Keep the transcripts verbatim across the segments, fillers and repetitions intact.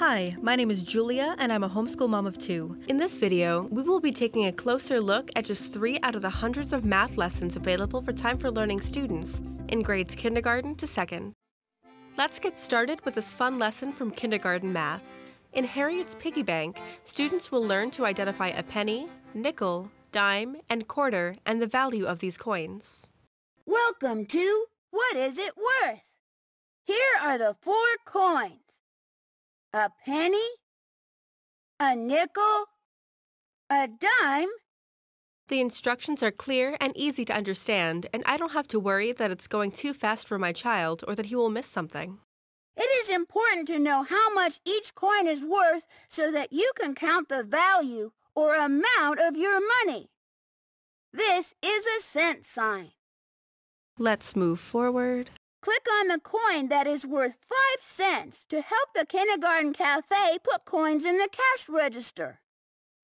Hi, my name is Julia and I'm a homeschool mom of two. In this video, we will be taking a closer look at just three out of the hundreds of math lessons available for Time for Learning students in grades kindergarten to second. Let's get started with this fun lesson from kindergarten math. In Harriet's Piggy Bank, students will learn to identify a penny, nickel, dime, and quarter and the value of these coins. Welcome to What Is It Worth? Here are the four coins. A penny, a nickel, a dime. The instructions are clear and easy to understand, and I don't have to worry that it's going too fast for my child or that he will miss something. It is important to know how much each coin is worth so that you can count the value or amount of your money. This is a cent sign. Let's move forward. Click on the coin that is worth five cents to help the Kindergarten Cafe put coins in the cash register.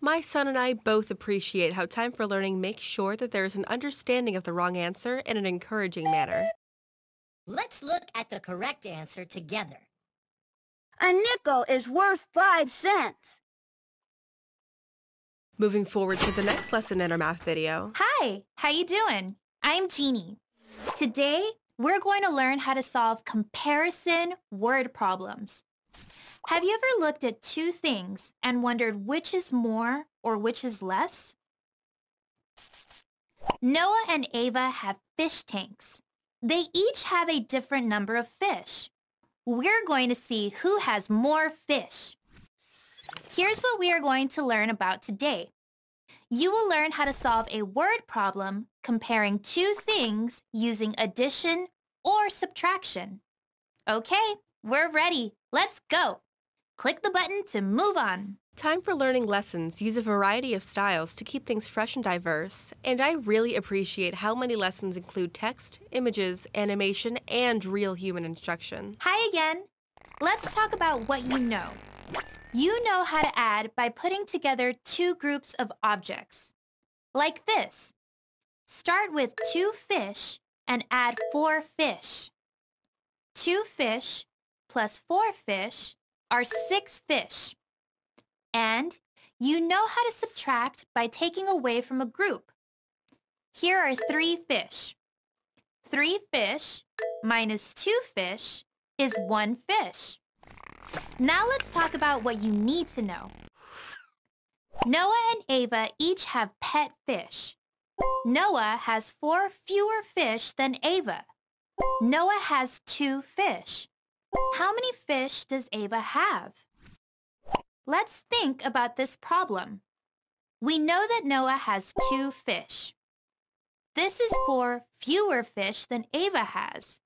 My son and I both appreciate how Time for Learning makes sure that there is an understanding of the wrong answer in an encouraging manner. Let's look at the correct answer together. A nickel is worth five cents. Moving forward to the next lesson in our math video. Hi, how you doing? I'm Jeannie. Today, we're going to learn how to solve comparison word problems. Have you ever looked at two things and wondered which is more or which is less? Noah and Ava have fish tanks. They each have a different number of fish. We're going to see who has more fish. Here's what we are going to learn about today. You will learn how to solve a word problem comparing two things using addition or subtraction. Okay, we're ready. Let's go. Click the button to move on. Time for Learning lessons use a variety of styles to keep things fresh and diverse, and I really appreciate how many lessons include text, images, animation, and real human instruction. Hi again. Let's talk about what you know. You know how to add by putting together two groups of objects, like this. Start with two fish and add four fish. Two fish plus four fish are six fish. And you know how to subtract by taking away from a group. Here are three fish. Three fish minus two fish is one fish. Now let's talk about what you need to know. Noah and Ava each have pet fish. Noah has four fewer fish than Ava. Noah has two fish. How many fish does Ava have? Let's think about this problem. We know that Noah has two fish. This is four fewer fish than Ava has.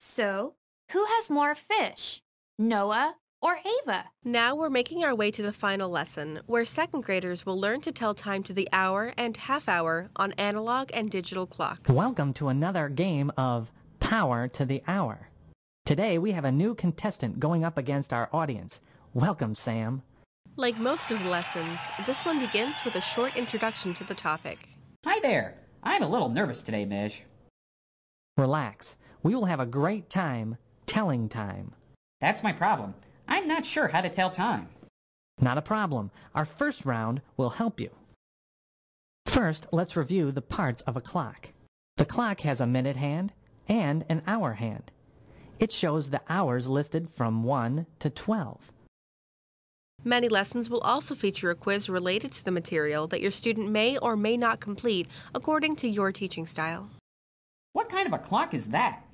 So, who has more fish, Noah or Ava? Now we're making our way to the final lesson, where second graders will learn to tell time to the hour and half hour on analog and digital clocks. Welcome to another game of Power to the Hour. Today we have a new contestant going up against our audience. Welcome, Sam. Like most of the lessons, this one begins with a short introduction to the topic. Hi there. I'm a little nervous today, Mish. Relax. We will have a great time. Telling time. That's my problem. I'm not sure how to tell time. Not a problem. Our first round will help you. First, let's review the parts of a clock. The clock has a minute hand and an hour hand. It shows the hours listed from one to twelve. Many lessons will also feature a quiz related to the material that your student may or may not complete according to your teaching style. What kind of a clock is that?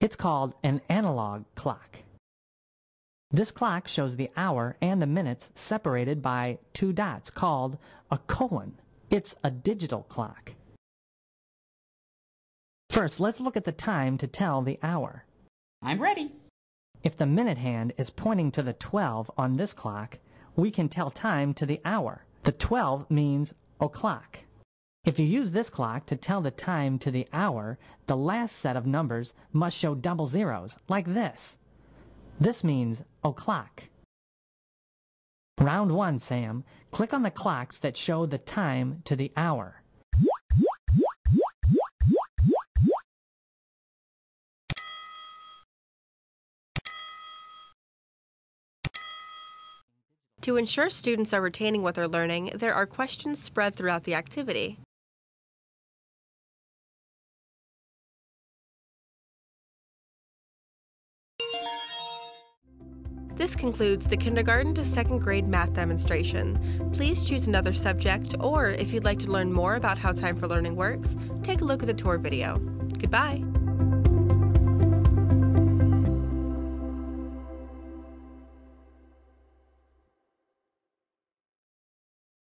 It's called an analog clock. This clock shows the hour and the minutes separated by two dots called a colon. It's a digital clock. First, let's look at the time to tell the hour. I'm ready. If the minute hand is pointing to the twelve on this clock, we can tell time to the hour. The twelve means o'clock. If you use this clock to tell the time to the hour, the last set of numbers must show double zeros, like this. This means o'clock. Round one, Sam. Click on the clocks that show the time to the hour. To ensure students are retaining what they're learning, there are questions spread throughout the activity. This concludes the kindergarten to second grade math demonstration. Please choose another subject, or if you'd like to learn more about how Time for Learning works, take a look at the tour video. Goodbye!